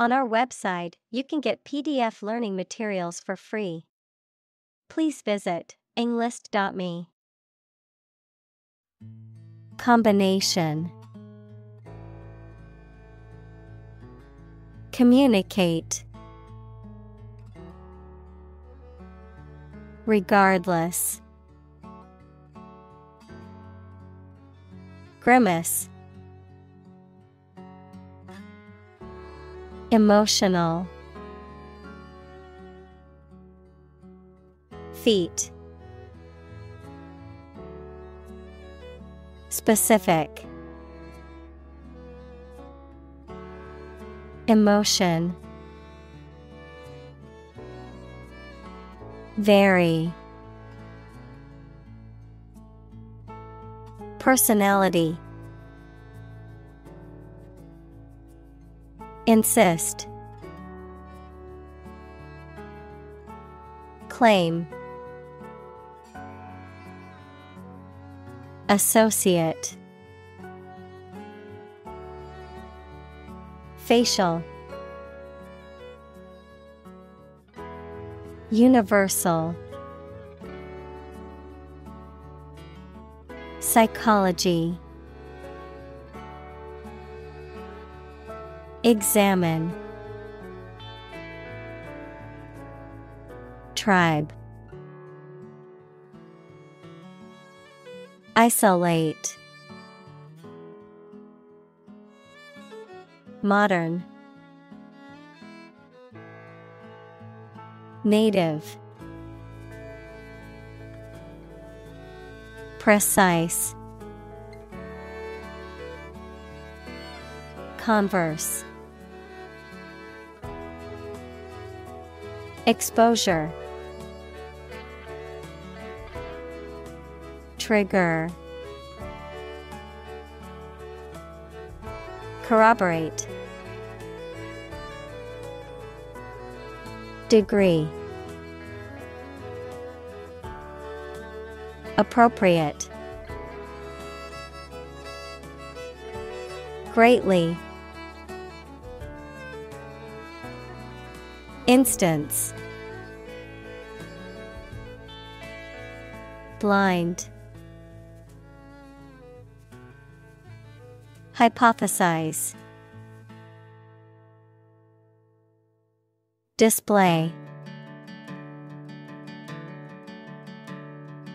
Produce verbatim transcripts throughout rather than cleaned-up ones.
On our website, you can get P D F learning materials for free. Please visit englist dot me. Combination. Communicate. Regardless. Grimace. Emotional. Feet. Specific. Emotion. Vary. Personality. Insist. Claim. Associate. Facial. Universal. Psychology. Examine. Tribe. Isolate. Modern. Native. Precise. Converse. Exposure. Trigger. Corroborate. Degree. Appropriate. Greatly. Instance. Blind. Hypothesize. Display.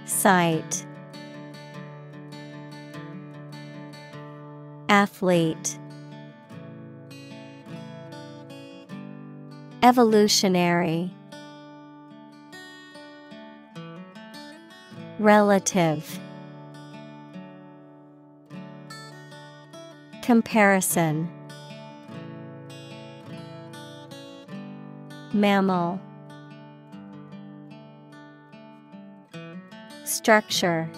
Sight. Athlete. Evolutionary. Relative. Comparison. Mammal. Structure.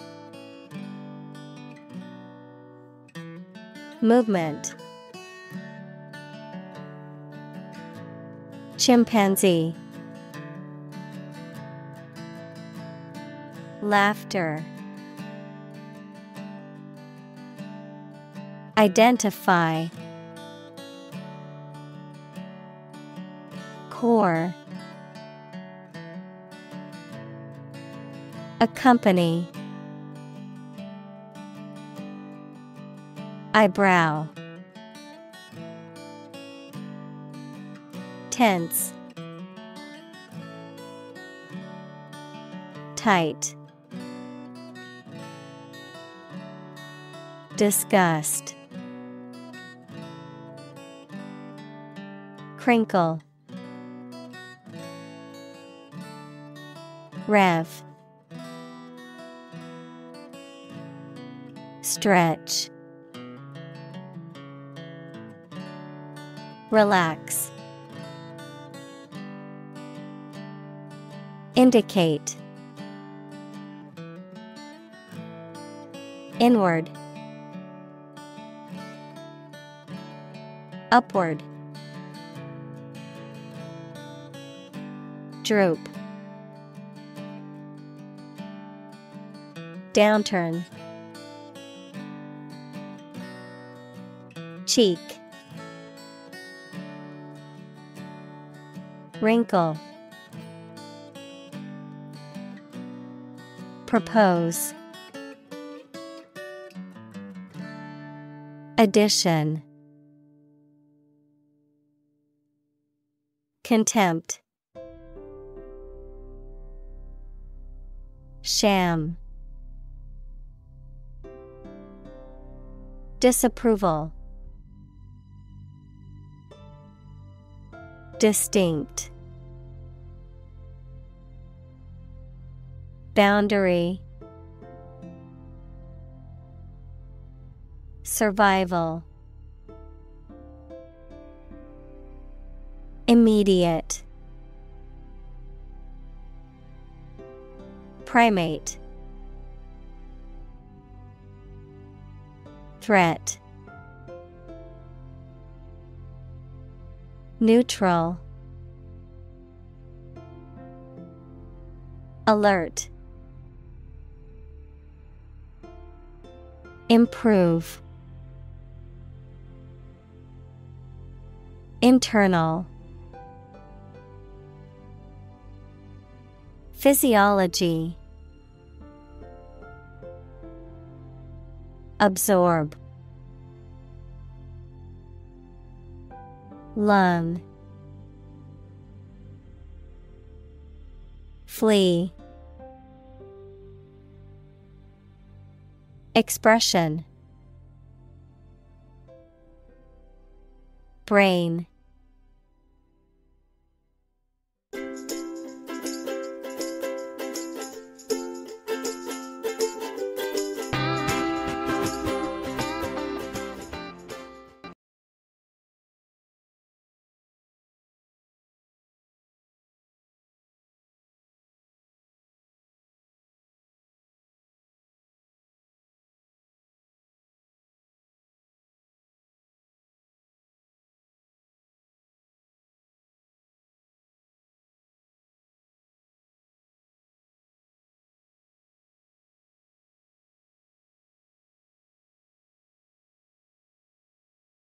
Movement. Chimpanzee. Laughter. Identify. Core. Accompany. Eyebrow. Tense. Tight. Disgust. Crinkle. Rev. Stretch. Relax. Indicate. Inward. Upward. Droop. Downturn. Cheek. Wrinkle. Propose. Addition. Contempt. Sham. Disapproval. Distinct. Boundary. Survival. Immediate. Primate. Threat. Neutral. Alert. Improve. Internal. Physiology. Absorb. Lung. Flee. Expression. Brain.